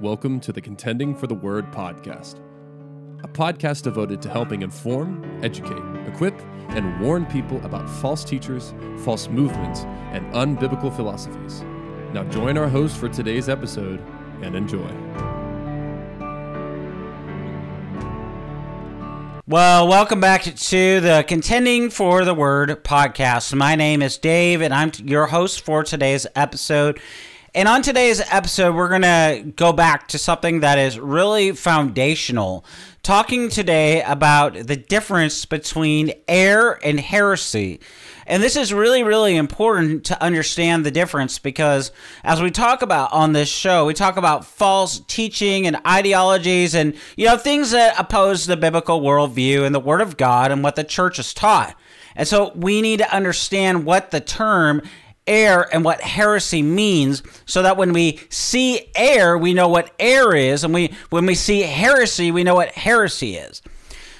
Welcome to the Contending for the Word podcast, a podcast devoted to helping inform, educate, equip, and warn people about false teachers, false movements, and unbiblical philosophies. Now join our host for today's episode and enjoy. Well, welcome back to the Contending for the Word podcast. My name is Dave, and I'm your host for today's episode. And on today's episode, we're going to go back to something that is really foundational, talking today about the difference between error and heresy. And this is really, really important to understand the difference because as we talk about on this show, we talk about false teaching and ideologies and, things that oppose the biblical worldview and the Word of God and what the church has taught. And so we need to understand what the term error and what heresy means so that when we see error, we know what error is. And when we see heresy, we know what heresy is.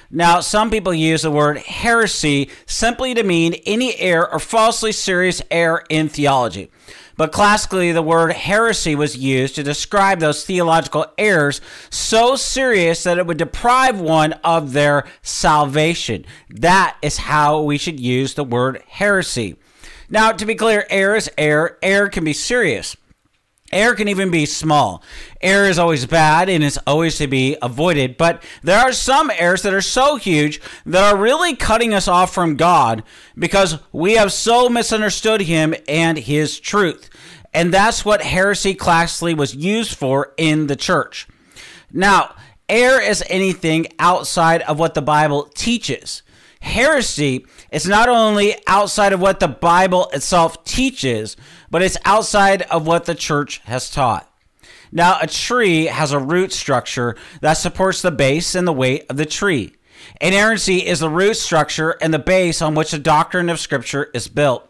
Now, some people use the word heresy simply to mean any error or falsely serious error in theology. But classically, the word heresy was used to describe those theological errors so serious that it would deprive one of their salvation. That is how we should use the word heresy. Now, to be clear, error is error. Error can be serious. Error can even be small. Error is always bad and it's always to be avoided, but there are some errors that are so huge that are really cutting us off from God because we have so misunderstood Him and His truth. And that's what heresy classically was used for in the church. Now, error is anything outside of what the Bible teaches. Heresy is not only outside of what the Bible itself teaches, but it's outside of what the church has taught. Now, a tree has a root structure that supports the base and the weight of the tree. Inerrancy is the root structure and the base on which the doctrine of Scripture is built.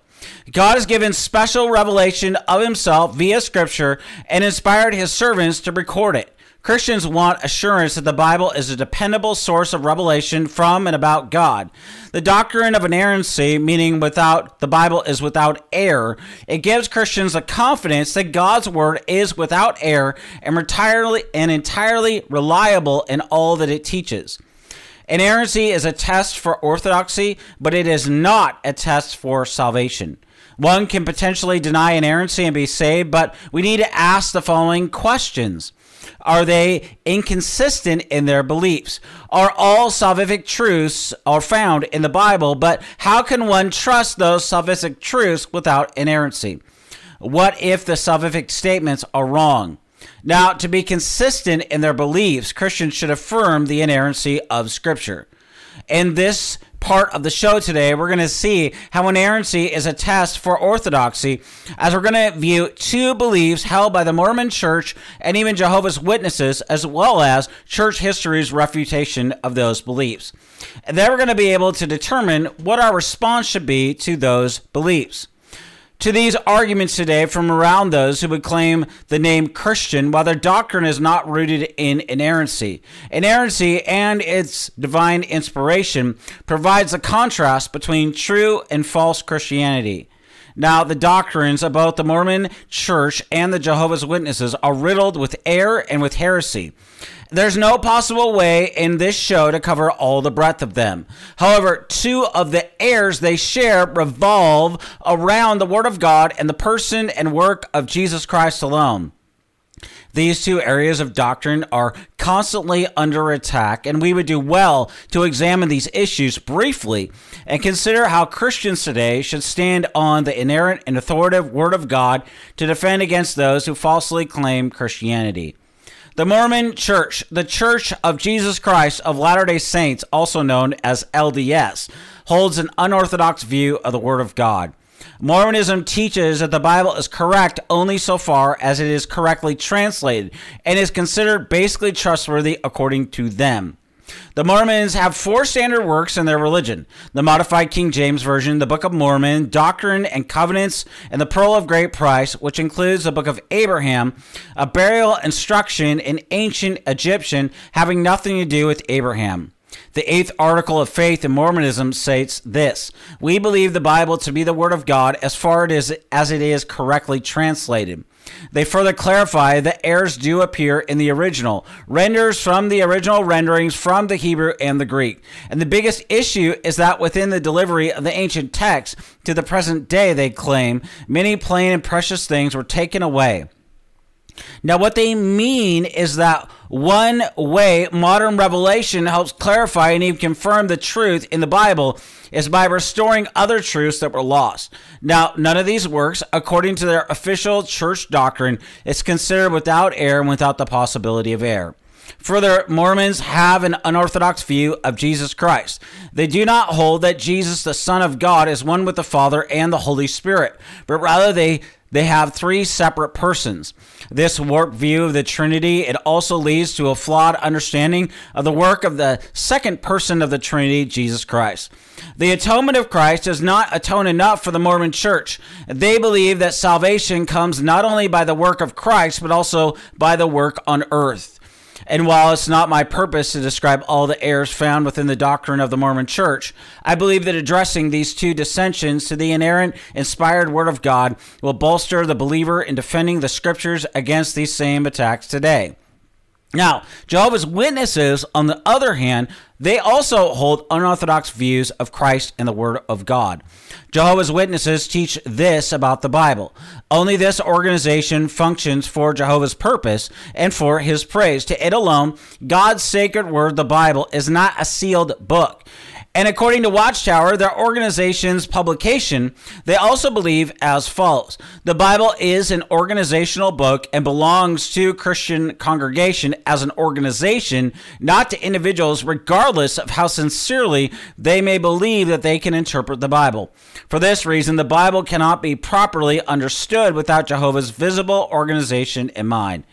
God has given special revelation of Himself via Scripture and inspired His servants to record it. Christians want assurance that the Bible is a dependable source of revelation from and about God. The doctrine of inerrancy, meaning without the Bible is without error, it gives Christians the confidence that God's Word is without error and entirely reliable in all that it teaches. Inerrancy is a test for orthodoxy, but it is not a test for salvation. One can potentially deny inerrancy and be saved, but we need to ask the following questions. Are they inconsistent in their beliefs? Are all salvific truths are found in the Bible, but how can one trust those salvific truths without inerrancy? What if the salvific statements are wrong? Now, to be consistent in their beliefs, Christians should affirm the inerrancy of Scripture. In this part of the show today, we're going to see how inerrancy is a test for orthodoxy, as we're going to view two beliefs held by the Mormon Church and even Jehovah's Witnesses, as well as church history's refutation of those beliefs. And then we're going to be able to determine what our response should be to those beliefs. To these arguments today from around those who would claim the name Christian while their doctrine is not rooted in inerrancy. Inerrancy and its divine inspiration provides a contrast between true and false Christianity. Now, the doctrines of both the Mormon Church and the Jehovah's Witnesses are riddled with error and with heresy. There's no possible way in this show to cover all the breadth of them. However, two of the errors they share revolve around the Word of God and the person and work of Jesus Christ alone. These two areas of doctrine are constantly under attack, and we would do well to examine these issues briefly and consider how Christians today should stand on the inerrant and authoritative Word of God to defend against those who falsely claim Christianity. The Mormon Church, the Church of Jesus Christ of Latter-day Saints, also known as LDS, holds an unorthodox view of the Word of God. Mormonism teaches that the Bible is correct only so far as it is correctly translated and is considered basically trustworthy according to them. The Mormons have four standard works in their religion: the Modified King James Version, the Book of Mormon, Doctrine and Covenants, and the Pearl of Great Price, which includes the Book of Abraham, a burial instruction in ancient Egyptian having nothing to do with Abraham. The eighth article of faith in Mormonism states this: we believe the Bible to be the Word of God as far as it is correctly translated. They further clarify that errors do appear in the original renders from the original renderings from the Hebrew and the Greek. And the biggest issue is that within the delivery of the ancient text to the present day, they claim, many plain and precious things were taken away. Now, what they mean is that one way modern revelation helps clarify and even confirm the truth in the Bible is by restoring other truths that were lost. Now, none of these works, according to their official church doctrine, is considered without error and without the possibility of error. Further, Mormons have an unorthodox view of Jesus Christ. They do not hold that Jesus, the Son of God, is one with the Father and the Holy Spirit, but rather they have three separate persons. This warped view of the Trinity, it also leads to a flawed understanding of the work of the second person of the Trinity, Jesus Christ. The atonement of Christ does not atone enough for the Mormon Church. They believe that salvation comes not only by the work of Christ, but also by the work on earth. And while it's not my purpose to describe all the errors found within the doctrine of the Mormon Church, I believe that addressing these two dissensions to the inerrant, inspired Word of God will bolster the believer in defending the Scriptures against these same attacks today. Now, Jehovah's Witnesses, on the other hand, they also hold unorthodox views of Christ and the Word of God. Jehovah's Witnesses teach this about the Bible. Only this organization functions for Jehovah's purpose and for his praise. To it alone, God's sacred word, the Bible, is not a sealed book. And according to Watchtower, their organization's publication, they also believe as follows. The Bible is an organizational book and belongs to Christian congregation as an organization, not to individuals, regardless of how sincerely they may believe that they can interpret the Bible. For this reason, the Bible cannot be properly understood without Jehovah's visible organization in mind.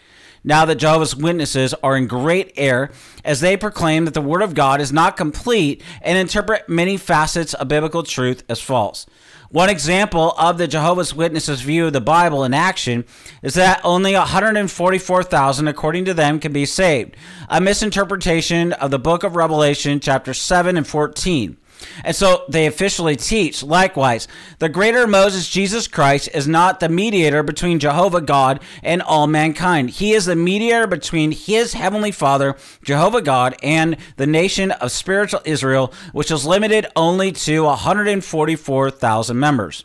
Now that Jehovah's Witnesses are in great error, as they proclaim that the Word of God is not complete and interpret many facets of biblical truth as false. One example of the Jehovah's Witnesses' view of the Bible in action is that only 144,000, according to them, can be saved, a misinterpretation of the book of Revelation, chapter 7 and 14. And so they officially teach, likewise, the greater Moses, Jesus Christ, is not the mediator between Jehovah God and all mankind. He is the mediator between his heavenly Father, Jehovah God, and the nation of spiritual Israel, which is limited only to 144,000 members.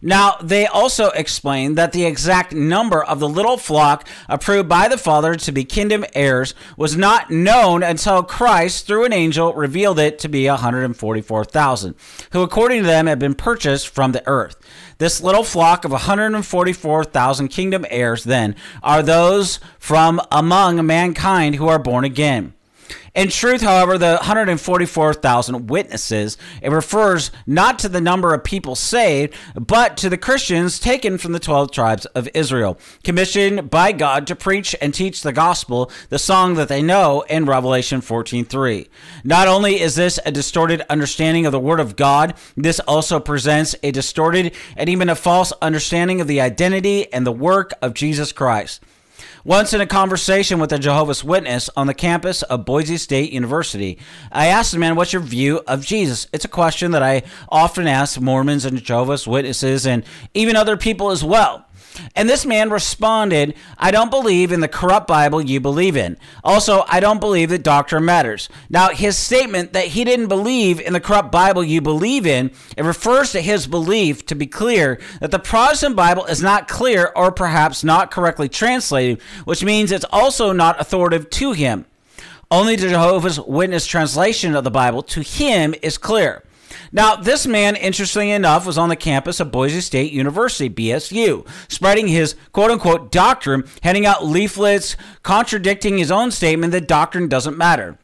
Now, they also explain that the exact number of the little flock approved by the Father to be kingdom heirs was not known until Christ, through an angel, revealed it to be 144,000, who, according to them, had been purchased from the earth. This little flock of 144,000 kingdom heirs, then, are those from among mankind who are born again. In truth, however, the 144,000 witnesses, it refers not to the number of people saved, but to the Christians taken from the 12 tribes of Israel, commissioned by God to preach and teach the gospel, the song that they know in Revelation 14:3. Not only is this a distorted understanding of the Word of God, this also presents a distorted and even a false understanding of the identity and the work of Jesus Christ. Once in a conversation with a Jehovah's Witness on the campus of Boise State University, I asked the man, what's your view of Jesus? It's a question that I often ask Mormons and Jehovah's Witnesses and even other people as well. And this man responded, I don't believe in the corrupt Bible you believe in. Also, I don't believe that doctrine matters. Now, his statement that he didn't believe in the corrupt Bible you believe in, it refers to his belief, to be clear, that the Protestant Bible is not clear or perhaps not correctly translated, which means it's also not authoritative to him. Only the Jehovah's Witness translation of the Bible to him is clear. Now, this man, interestingly enough, was on the campus of Boise State University, BSU, spreading his quote-unquote doctrine, handing out leaflets, contradicting his own statement that doctrine doesn't matter.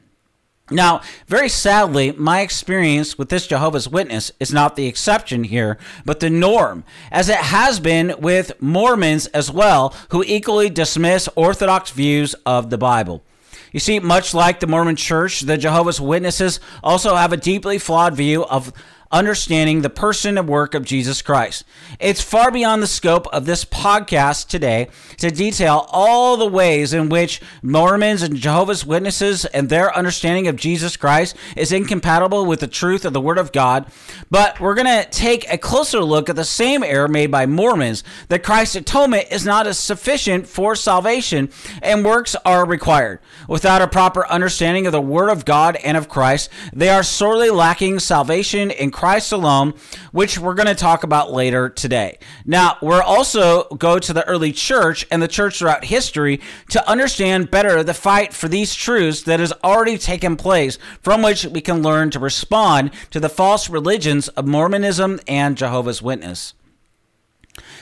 Now, very sadly, my experience with this Jehovah's Witness is not the exception here, but the norm, as it has been with Mormons as well, who equally dismiss orthodox views of the Bible. You see, much like the Mormon Church, the Jehovah's Witnesses also have a deeply flawed view of understanding the person and work of Jesus Christ. It's far beyond the scope of this podcast today to detail all the ways in which Mormons and Jehovah's Witnesses and their understanding of Jesus Christ is incompatible with the truth of the Word of God, but we're going to take a closer look at the same error made by Mormons, that Christ's atonement is not as sufficient for salvation and works are required. Without a proper understanding of the Word of God and of Christ, they are sorely lacking salvation in Christ alone, which we're going to talk about later today. Now, we're also go to the early church and the church throughout history to understand better the fight for these truths that has already taken place, from which we can learn to respond to the false religions of Mormonism and Jehovah's Witness.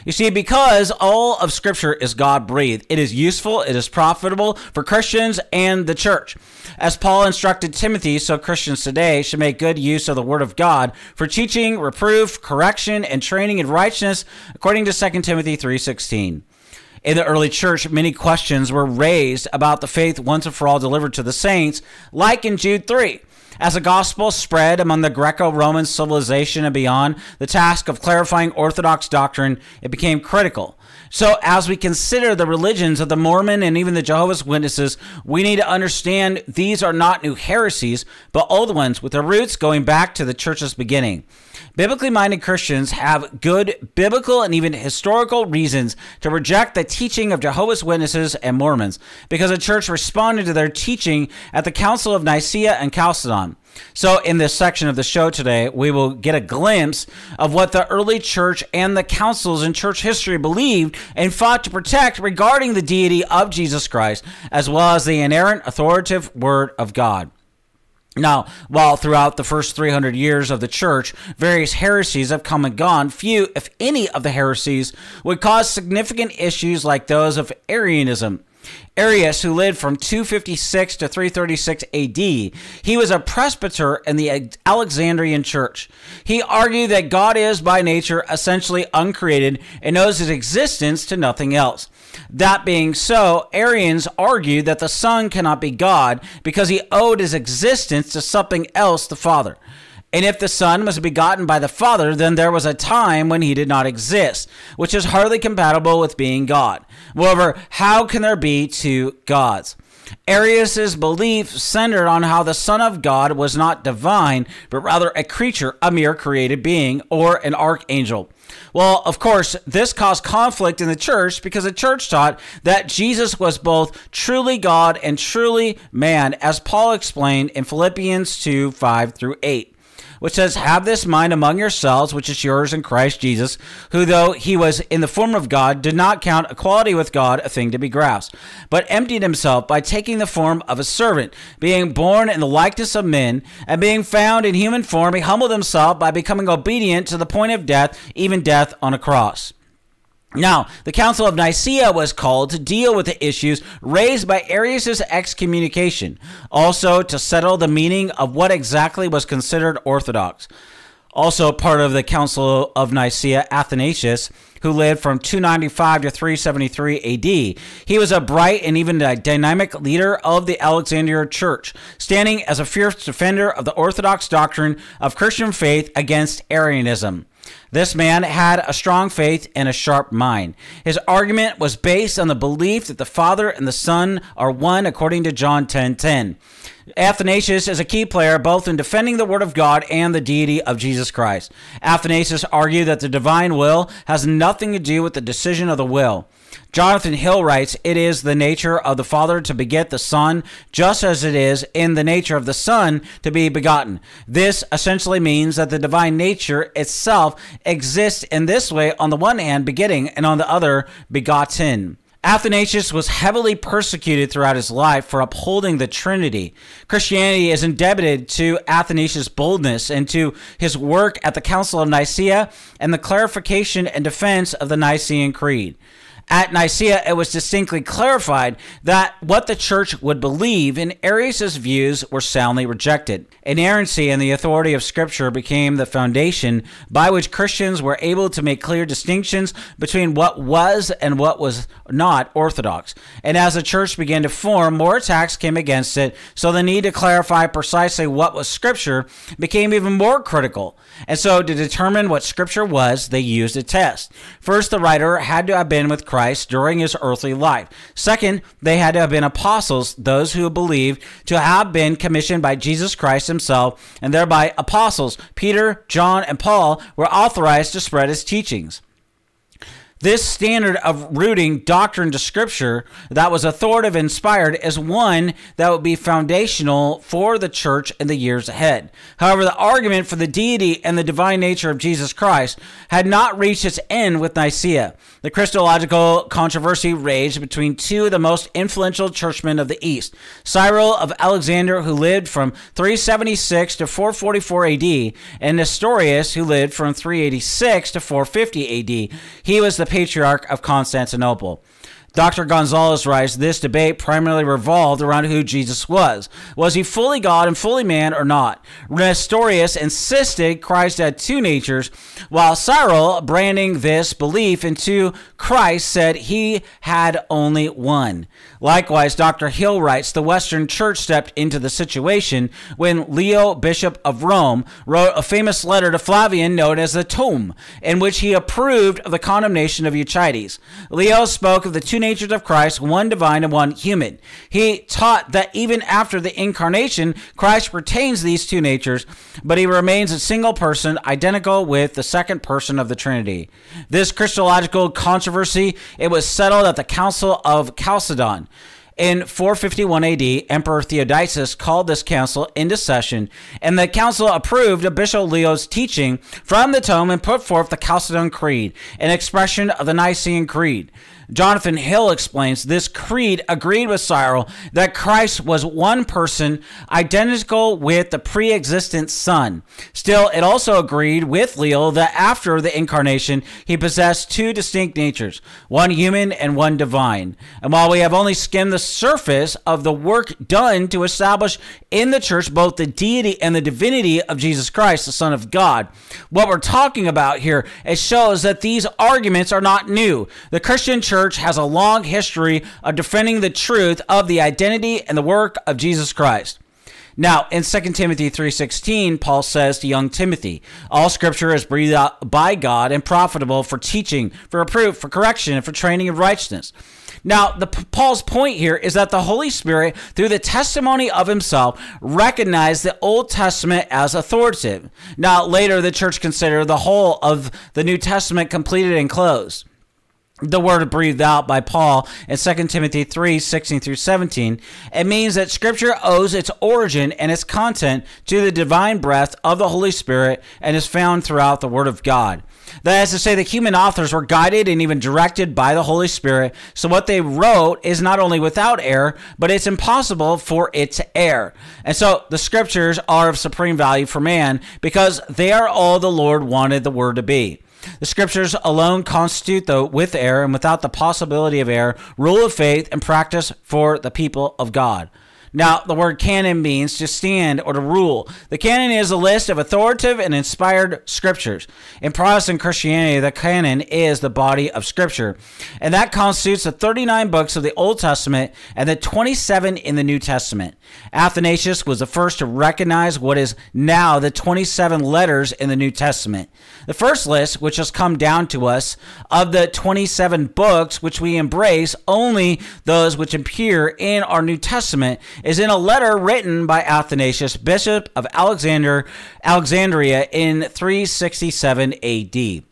You see, because all of Scripture is God-breathed, it is useful, it is profitable for Christians and the church. As Paul instructed Timothy, so Christians today should make good use of the Word of God for teaching, reproof, correction, and training in righteousness, according to 2 Timothy 3:16. In the early church, many questions were raised about the faith once and for all delivered to the saints, like in Jude 3. As the gospel spread among the Greco-Roman civilization and beyond, the task of clarifying orthodox doctrine, it became critical. So as we consider the religions of the Mormon and even the Jehovah's Witnesses, we need to understand these are not new heresies, but old ones with their roots going back to the church's beginning. Biblically minded Christians have good biblical and even historical reasons to reject the teaching of Jehovah's Witnesses and Mormons, because the church responded to their teaching at the Council of Nicaea and Chalcedon. So in this section of the show today, we will get a glimpse of what the early church and the councils in church history believed and fought to protect regarding the deity of Jesus Christ, as well as the inerrant, authoritative Word of God. Now, while throughout the first 300 years of the church, various heresies have come and gone, few, if any, of the heresies would cause significant issues like those of Arianism. Arius, who lived from 256 to 336 AD, he was a presbyter in the Alexandrian church. He argued that God is by nature essentially uncreated and owes his existence to nothing else. That being so, Arians argued that the Son cannot be God because he owed his existence to something else, the Father. And if the Son was begotten by the Father, then there was a time when he did not exist, which is hardly compatible with being God. Moreover, how can there be two gods? Arius's belief centered on how the Son of God was not divine, but rather a creature, a mere created being, or an archangel. Well, of course, this caused conflict in the church because the church taught that Jesus was both truly God and truly man, as Paul explained in Philippians 2:5-8. Which says, "Have this mind among yourselves, which is yours in Christ Jesus, who, though he was in the form of God, did not count equality with God a thing to be grasped, but emptied himself by taking the form of a servant, being born in the likeness of men, and being found in human form, he humbled himself by becoming obedient to the point of death, even death on a cross." Now, the Council of Nicaea was called to deal with the issues raised by Arius' excommunication, also to settle the meaning of what exactly was considered orthodox. Also part of the Council of Nicaea, Athanasius, who lived from 295 to 373 AD. He was a bright and even dynamic leader of the Alexandrian church, standing as a fierce defender of the orthodox doctrine of Christian faith against Arianism. This man had a strong faith and a sharp mind. His argument was based on the belief that the Father and the Son are one, according to John 10:10. Athanasius is a key player both in defending the Word of God and the deity of Jesus Christ. Athanasius argued that the divine will has nothing to do with the decision of the will. Jonathan Hill writes, "It is the nature of the Father to beget the Son, just as it is in the nature of the Son to be begotten. This essentially means that the divine nature itself exists in this way, on the one hand begetting, and on the other begotten." Athanasius was heavily persecuted throughout his life for upholding the Trinity. Christianity is indebted to Athanasius' boldness and to his work at the Council of Nicaea and the clarification and defense of the Nicene Creed. At Nicaea, it was distinctly clarified that what the church would believe, and Arius's views were soundly rejected. Inerrancy and the authority of Scripture became the foundation by which Christians were able to make clear distinctions between what was and what was not orthodox. And as the church began to form, more attacks came against it, so the need to clarify precisely what was Scripture became even more critical. And so to determine what Scripture was, they used a test. First, the writer had to have been with Christ during his earthly life. Second, they had to have been apostles, those who believed to have been commissioned by Jesus Christ himself, and thereby apostles. Peter, John, and Paul were authorized to spread his teachings. This standard of rooting doctrine to Scripture that was authoritative and inspired is one that would be foundational for the church in the years ahead. However, the argument for the deity and the divine nature of Jesus Christ had not reached its end with Nicaea. The Christological controversy raged between two of the most influential churchmen of the East, Cyril of Alexandria, who lived from 376 to 444 AD, and Nestorius, who lived from 386 to 450 AD. He was the Patriarch of Constantinople. Dr. Gonzalez writes, this debate primarily revolved around who Jesus was. Was he fully God and fully man or not? Nestorius insisted Christ had two natures, while Cyril, branding this belief into Christ, said he had only one. Likewise, Dr. Hill writes, the Western Church stepped into the situation when Leo, Bishop of Rome, wrote a famous letter to Flavian known as the Tome, in which he approved of the condemnation of Eutyches. Leo spoke of the two natures of Christ, one divine and one human. He taught that even after the incarnation, Christ retains these two natures, but he remains a single person, identical with the second person of the Trinity. This Christological controversy, it was settled at the Council of Chalcedon. In 451 AD, Emperor Theodosius called this council into session, and the council approved of Bishop Leo's teaching from the Tome and put forth the Chalcedon Creed, an expression of the Nicene Creed. Jonathan Hill explains, this creed agreed with Cyril that Christ was one person, identical with the pre-existent Son. Still, it also agreed with Leo that after the incarnation, he possessed two distinct natures, one human and one divine. And while we have only skimmed the surface of the work done to establish in the church both the deity and the divinity of Jesus Christ, the Son of God, what we're talking about here, it shows that these arguments are not new. The Christian Church has a long history of defending the truth of the identity and the work of Jesus Christ. Now, in 2 Timothy 3:16, Paul says to young Timothy, all Scripture is breathed out by God and profitable for teaching, for reproof, for correction, and for training in righteousness. Now, Paul's point here is that the Holy Spirit, through the testimony of himself, recognized the Old Testament as authoritative. Now, later, the church considered the whole of the New Testament completed and closed. The word breathed out by Paul in 2 Timothy 3:16-17. It means that Scripture owes its origin and its content to the divine breath of the Holy Spirit and is found throughout the Word of God. That is to say, the human authors were guided and even directed by the Holy Spirit, so what they wrote is not only without error, but it's impossible for it to err. And so the Scriptures are of supreme value for man because they are all the Lord wanted the Word to be. The Scriptures alone constitute the with error and without the possibility of error, rule of faith, and practice for the people of God. Now, the word canon means to stand or to rule. The canon is a list of authoritative and inspired Scriptures. In Protestant Christianity, the canon is the body of Scripture, and that constitutes the 39 books of the Old Testament and the 27 in the New Testament. Athanasius was the first to recognize what is now the 27 letters in the New Testament. The first list, which has come down to us, of the 27 books which we embrace, only those which appear in our New Testament, is in a letter written by Athanasius, Bishop of Alexandria, in 367 AD.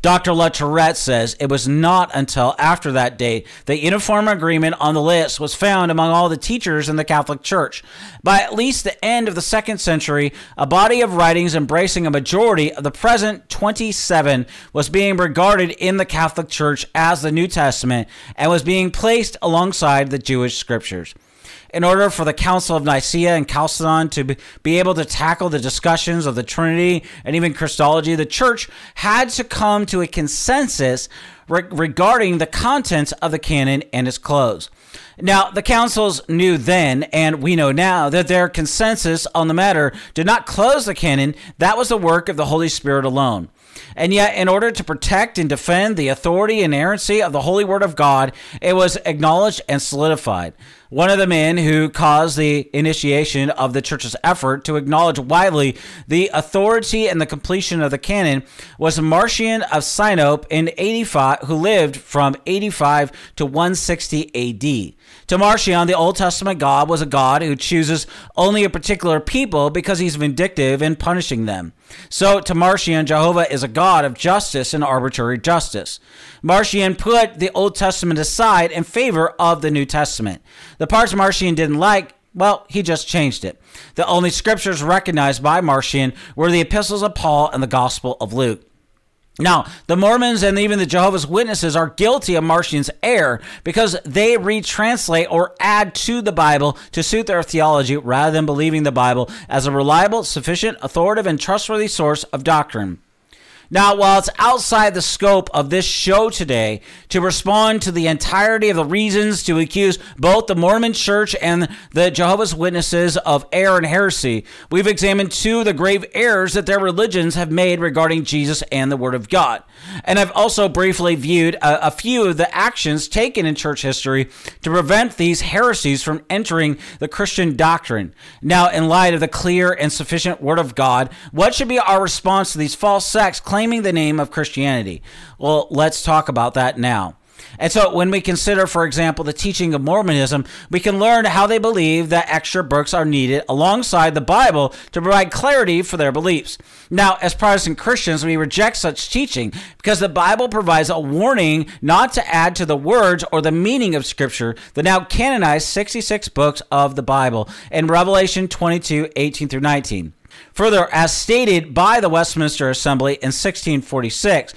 Dr. La Tourette says it was not until after that date that uniform agreement on the list was found among all the teachers in the Catholic Church. By at least the end of the 2nd century, a body of writings embracing a majority of the present 27 was being regarded in the Catholic Church as the New Testament and was being placed alongside the Jewish Scriptures. in order for the Council of Nicaea and Chalcedon to be able to tackle the discussions of the Trinity and even Christology, the Church had to come to a consensus regarding the contents of the canon and its close. Now, the councils knew then, and we know now, that their consensus on the matter did not close the canon. That was the work of the Holy Spirit alone. And yet, in order to protect and defend the authority and inerrancy of the Holy Word of God, it was acknowledged and solidified. One of the men who caused the initiation of the Church's effort to acknowledge widely the authority and the completion of the canon was Marcion of Sinope in 85, who lived from 85 to 160 A.D. To Marcion, the Old Testament God was a God who chooses only a particular people because he's vindictive in punishing them. So to Marcion, Jehovah is a God of justice and arbitrary justice. Marcion put the Old Testament aside in favor of the New Testament. The parts Marcion didn't like, well, he just changed it. The only scriptures recognized by Marcion were the epistles of Paul and the Gospel of Luke. Now, the Mormons and even the Jehovah's Witnesses are guilty of Marcion's error because they retranslate or add to the Bible to suit their theology rather than believing the Bible as a reliable, sufficient, authoritative, and trustworthy source of doctrine. Now, while it's outside the scope of this show today to respond to the entirety of the reasons to accuse both the Mormon Church and the Jehovah's Witnesses of error and heresy, we've examined two of the grave errors that their religions have made regarding Jesus and the Word of God. And I've also briefly viewed a few of the actions taken in church history to prevent these heresies from entering the Christian doctrine. Now, in light of the clear and sufficient Word of God, what should be our response to these false sects claiming the name of Christianity? Well, let's talk about that now. And so when we consider, for example, the teaching of Mormonism, we can learn how they believe that extra books are needed alongside the Bible to provide clarity for their beliefs. Now, as Protestant Christians, we reject such teaching because the Bible provides a warning not to add to the words or the meaning of Scripture, the now canonized 66 books of the Bible in Revelation 22:18-19. Further, as stated by the Westminster Assembly in 1646,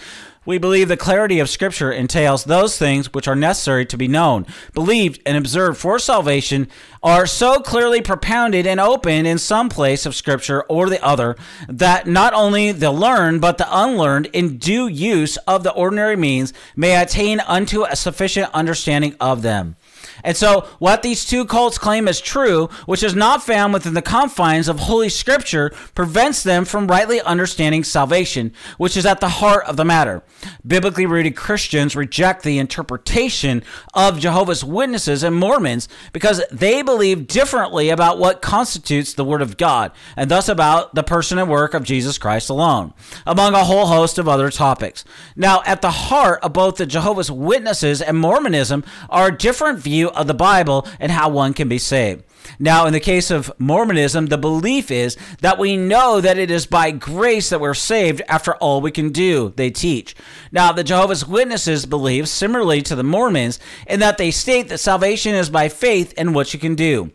we believe the clarity of Scripture entails those things which are necessary to be known, believed, and observed for salvation are so clearly propounded and opened in some place of Scripture or the other that not only the learned but the unlearned in due use of the ordinary means may attain unto a sufficient understanding of them. And so what these two cults claim as true, which is not found within the confines of Holy Scripture, prevents them from rightly understanding salvation, which is at the heart of the matter. Biblically rooted Christians reject the interpretation of Jehovah's Witnesses and Mormons because they believe differently about what constitutes the Word of God, and thus about the person and work of Jesus Christ alone, among a whole host of other topics. Now, at the heart of both the Jehovah's Witnesses and Mormonism are a different view of the Bible and how one can be saved. Now, in the case of Mormonism, the belief is that we know that it is by grace that we're saved after all we can do, they teach. Now, the Jehovah's Witnesses believe similarly to the Mormons in that they state that salvation is by faith and what you can do.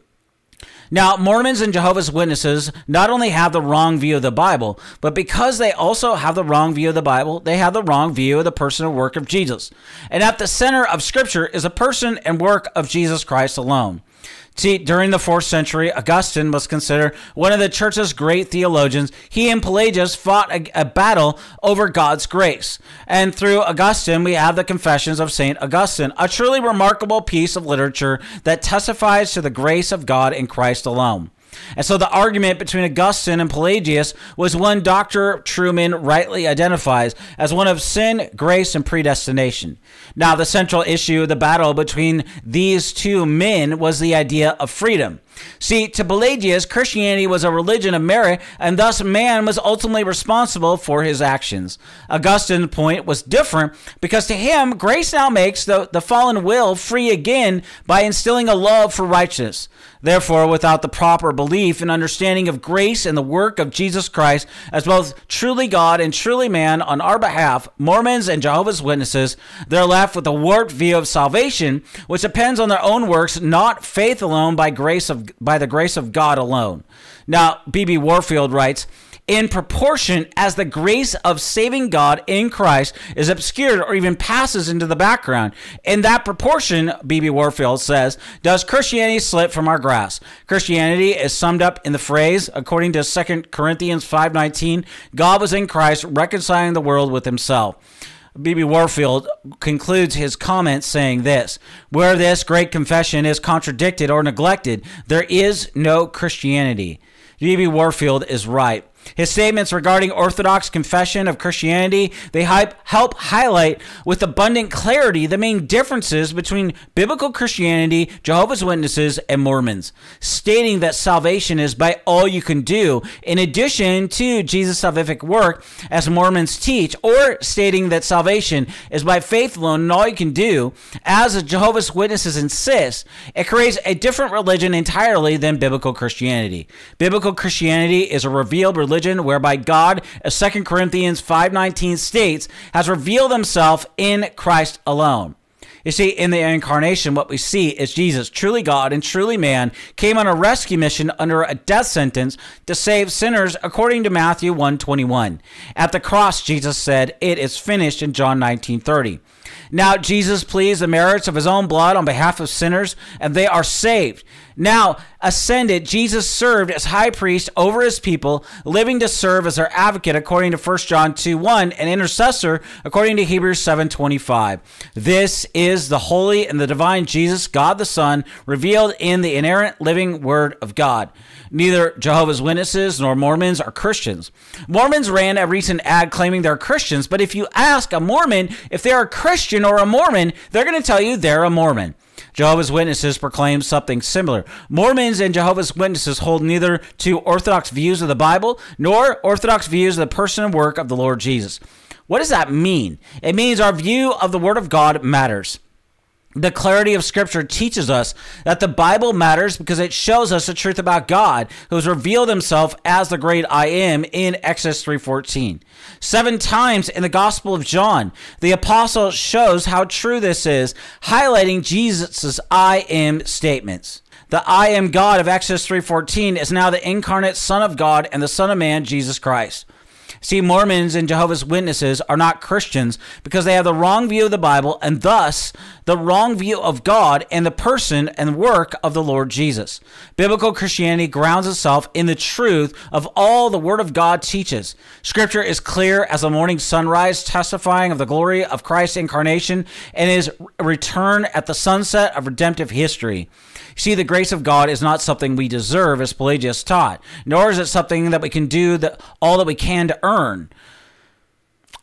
Now, Mormons and Jehovah's Witnesses not only have the wrong view of the Bible, but because they also have the wrong view of the Bible, they have the wrong view of the personal work of Jesus. And at the center of Scripture is the person and work of Jesus Christ alone. See, during the 4th century, Augustine was considered one of the Church's great theologians. He and Pelagius fought a battle over God's grace. And through Augustine, we have the Confessions of St. Augustine, a truly remarkable piece of literature that testifies to the grace of God in Christ alone. And so the argument between Augustine and Pelagius was one Dr. Truman rightly identifies as one of sin, grace, and predestination. Now, the central issue of the battle between these two men was the idea of freedom. See, to Pelagius, Christianity was a religion of merit, and thus man was ultimately responsible for his actions. Augustine's point was different because to him, grace now makes the fallen will free again by instilling a love for righteousness. Therefore, without the proper belief and understanding of grace and the work of Jesus Christ as both truly God and truly man on our behalf, Mormons and Jehovah's Witnesses, they're left with a warped view of salvation, which depends on their own works, not faith alone by the grace of God alone. Now, B.B. Warfield writes, in proportion as the grace of saving God in Christ is obscured or even passes into the background. In that proportion, B.B. Warfield says, does Christianity slip from our grasp? Christianity is summed up in the phrase, according to 2 Corinthians 5:19, God was in Christ reconciling the world with himself. B.B. Warfield concludes his comments saying this, where this great confession is contradicted or neglected, there is no Christianity. B.B. Warfield is right. His statements regarding Orthodox confession of Christianity, they help highlight with abundant clarity the main differences between biblical Christianity, Jehovah's Witnesses, and Mormons, stating that salvation is by all you can do, in addition to Jesus' salvific work, as Mormons teach, or stating that salvation is by faith alone and all you can do, as Jehovah's Witnesses insist. It creates a different religion entirely than biblical Christianity. Biblical Christianity is a revealed religion whereby God, as 2 Corinthians 5:19 states, has revealed himself in Christ alone. You see, in the incarnation, what we see is Jesus, truly God and truly man, came on a rescue mission under a death sentence to save sinners, according to Matthew 1:21. At the cross, Jesus said, "It is finished," in John 19:30. Now, Jesus pleads the merits of his own blood on behalf of sinners, and they are saved. Now, ascended, Jesus served as high priest over his people, living to serve as their advocate, according to 1 John 2:1, and intercessor, according to Hebrews 7:25. This is the holy and the divine Jesus, God the Son, revealed in the inerrant living Word of God. Neither Jehovah's Witnesses nor Mormons are Christians. Mormons ran a recent ad claiming they're Christians, but if you ask a Mormon if they are Christians, Christian or a Mormon, they're going to tell you they're a Mormon. Jehovah's Witnesses proclaim something similar. Mormons and Jehovah's Witnesses hold neither to Orthodox views of the Bible nor Orthodox views of the person and work of the Lord Jesus. What does that mean? It means our view of the Word of God matters. The clarity of Scripture teaches us that the Bible matters because it shows us the truth about God, who has revealed himself as the great I Am in Exodus 3:14. 7 times in the Gospel of John, the apostle shows how true this is, highlighting Jesus' I Am statements. The I Am God of Exodus 3:14 is now the incarnate Son of God and the Son of Man, Jesus Christ. See, Mormons and Jehovah's Witnesses are not Christians because they have the wrong view of the Bible and thus the wrong view of God and the person and work of the Lord Jesus. Biblical Christianity grounds itself in the truth of all the Word of God teaches. Scripture is clear as the morning sunrise, testifying of the glory of Christ's incarnation and his return at the sunset of redemptive history. See, the grace of God is not something we deserve, as Pelagius taught, nor is it something that we can do all that we can to earn,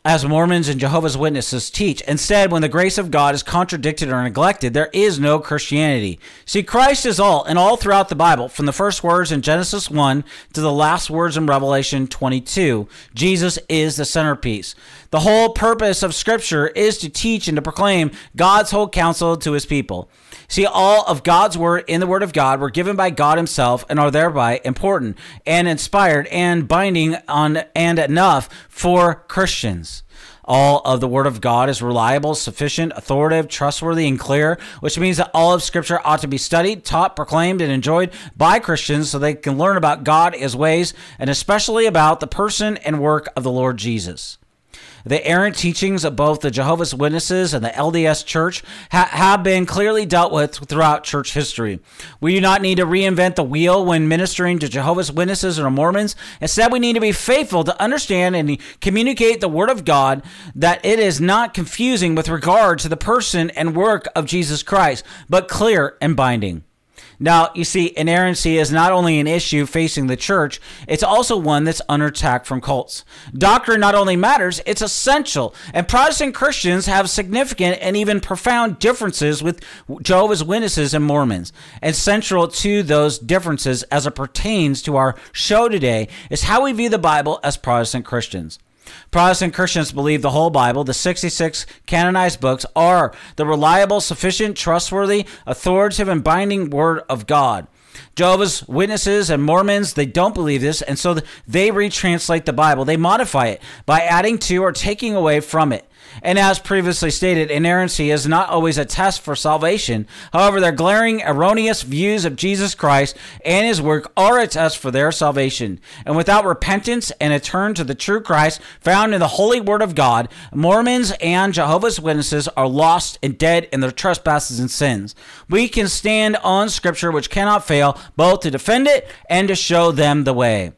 as Mormons and Jehovah's Witnesses teach. Instead, when the grace of God is contradicted or neglected, there is no Christianity. See, Christ is all and all throughout the Bible, from the first words in Genesis 1 to the last words in Revelation 22. Jesus is the centerpiece. The whole purpose of Scripture is to teach and to proclaim God's whole counsel to his people. See, all of God's Word in the Word of God were given by God himself and are thereby important and inspired and binding on and enough for Christians. All of the Word of God is reliable, sufficient, authoritative, trustworthy, and clear, which means that all of Scripture ought to be studied, taught, proclaimed, and enjoyed by Christians so they can learn about God, his ways, and especially about the person and work of the Lord Jesus. The errant teachings of both the Jehovah's Witnesses and the LDS Church have been clearly dealt with throughout church history. We do not need to reinvent the wheel when ministering to Jehovah's Witnesses or Mormons. Instead, we need to be faithful to understand and communicate the Word of God, that it is not confusing with regard to the person and work of Jesus Christ, but clear and binding. Now, you see, inerrancy is not only an issue facing the church, it's also one that's under attack from cults. Doctrine not only matters, it's essential, and Protestant Christians have significant and even profound differences with Jehovah's Witnesses and Mormons. And central to those differences as it pertains to our show today is how we view the Bible as Protestant Christians. Protestant Christians believe the whole Bible, the 66 canonized books, are the reliable, sufficient, trustworthy, authoritative, and binding Word of God. Jehovah's Witnesses and Mormons, they don't believe this, and so they retranslate the Bible. They modify it by adding to or taking away from it. And as previously stated, inerrancy is not always a test for salvation. However, their glaring, erroneous views of Jesus Christ and his work are a test for their salvation. And without repentance and a turn to the true Christ found in the holy word of God, Mormons and Jehovah's Witnesses are lost and dead in their trespasses and sins. We can stand on Scripture, which cannot fail, both to defend it and to show them the way.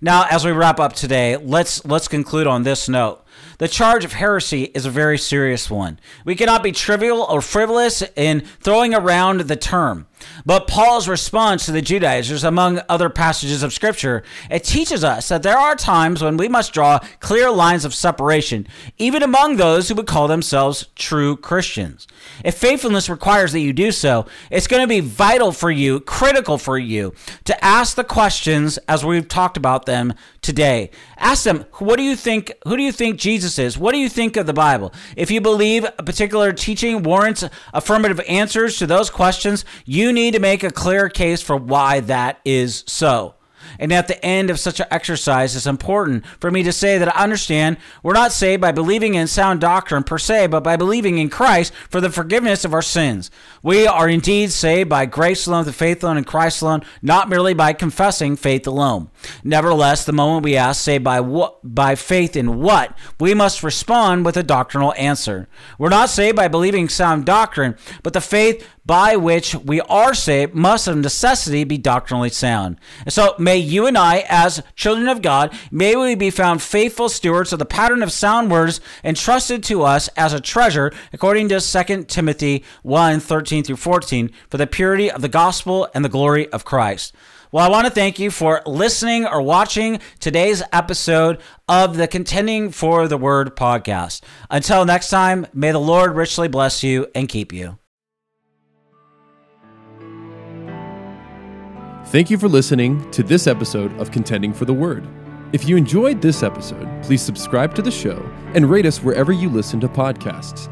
Now, as we wrap up today, let's conclude on this note. The charge of heresy is a very serious one. We cannot be trivial or frivolous in throwing around the term. But Paul's response to the Judaizers, among other passages of Scripture, it teaches us that there are times when we must draw clear lines of separation, even among those who would call themselves true Christians. If faithfulness requires that you do so, it's going to be vital for you, critical for you, to ask the questions as we've talked about them today. Ask them, what do you think? Who do you think Jesus is? What do you think of the Bible? If you believe a particular teaching warrants affirmative answers to those questions, you need to make a clear case for why that is so. And at the end of such an exercise, it's important for me to say that I understand we're not saved by believing in sound doctrine per se, but by believing in Christ for the forgiveness of our sins. We are indeed saved by grace alone, the faith alone, and Christ alone, not merely by confessing faith alone. Nevertheless, the moment we ask, saved by what, by faith in what, we must respond with a doctrinal answer. We're not saved by believing sound doctrine, but the faith by which we are saved must of necessity be doctrinally sound. And so may you and I, as children of God, may we be found faithful stewards of the pattern of sound words entrusted to us as a treasure, according to 2 Timothy 1:13-14, for the purity of the gospel and the glory of Christ. Well, I want to thank you for listening or watching today's episode of the Contending for the Word podcast. Until next time, may the Lord richly bless you and keep you. Thank you for listening to this episode of Contending for the Word. If you enjoyed this episode, please subscribe to the show and rate us wherever you listen to podcasts.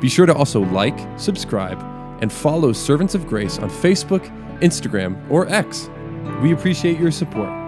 Be sure to also like, subscribe, and follow Servants of Grace on Facebook, Instagram, or X. We appreciate your support.